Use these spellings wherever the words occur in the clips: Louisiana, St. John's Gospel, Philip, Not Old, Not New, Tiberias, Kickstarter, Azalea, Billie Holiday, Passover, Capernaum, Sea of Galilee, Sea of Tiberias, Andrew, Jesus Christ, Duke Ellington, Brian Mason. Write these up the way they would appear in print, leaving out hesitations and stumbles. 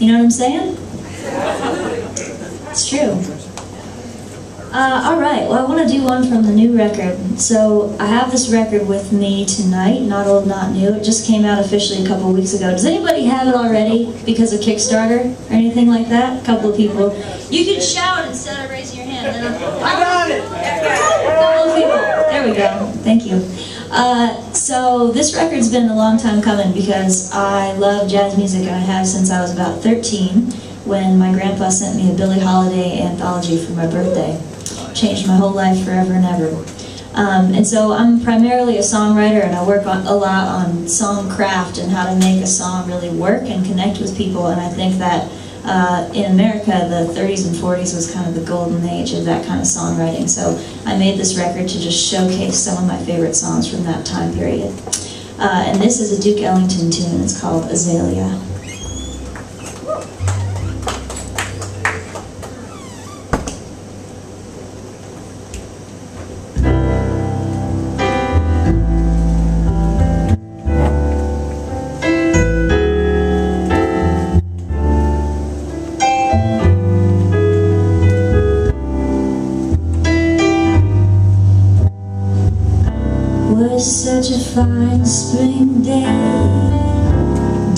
You know what I'm saying? It's true. Alright, well I want to do one from the new record. So I have this record with me tonight, Not Old, Not New. It just came out officially a couple weeks ago. Does anybody have it already because of Kickstarter or anything like that? A couple of people. You can shout instead of raising your hand. Then I got it! A couple of people. There we go. Thank you. So this record's been a long time coming because I love jazz music and I have since I was about 13 when my grandpa sent me a Billie Holiday anthology for my birthday. Changed my whole life forever and ever. And so I'm primarily a songwriter and I work a lot on song craft and how to make a song really work and connect with people, and I think that in America the 30s and 40s was kind of the golden age of that kind of songwriting, so I made this record to just showcase some of my favorite songs from that time period. And this is a Duke Ellington tune, it's called Azalea. Such a fine spring day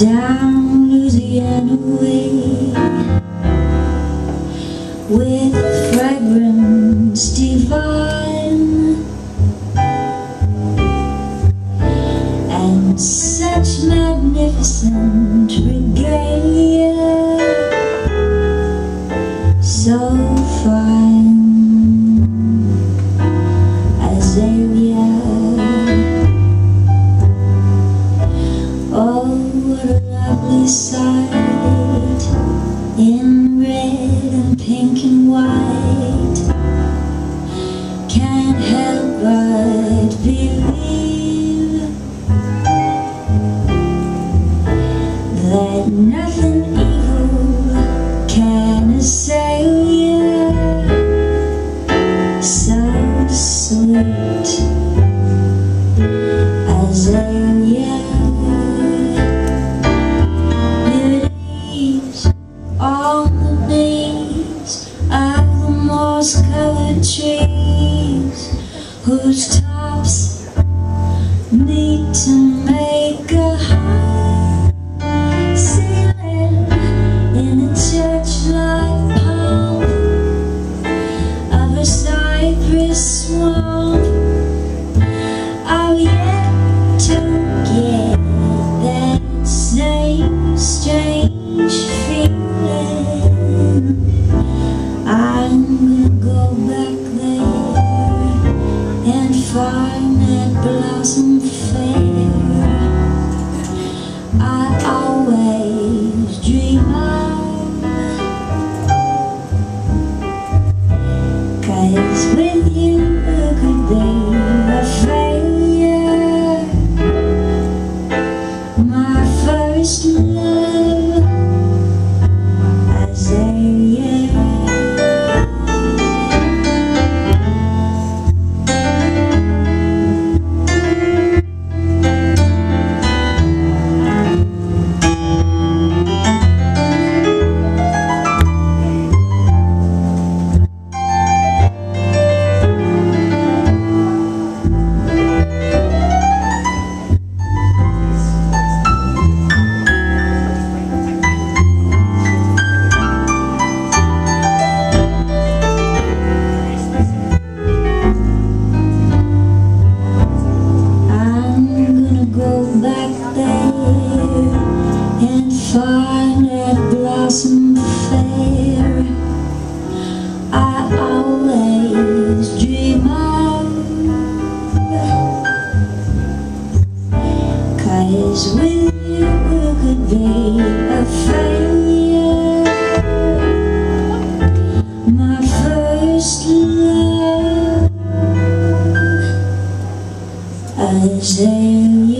down Louisiana way, with fragrance divine and such magnificent regalia, so fine as Azalea. Sight in red and pink and white, can't help but believe that nothing evil can assail you. So sweet Azalea. Trees whose tops need to make a high ceiling in a church-like palm of a cypress swamp. I've yet to get that same strange feeling. I'm gonna go back and find that blossom fair I always dream of, 'cause with you a good day a failure, my first love Azalea. Find that blossom fair I always dream of, 'cause with you a good day a failure, my first love Azalea.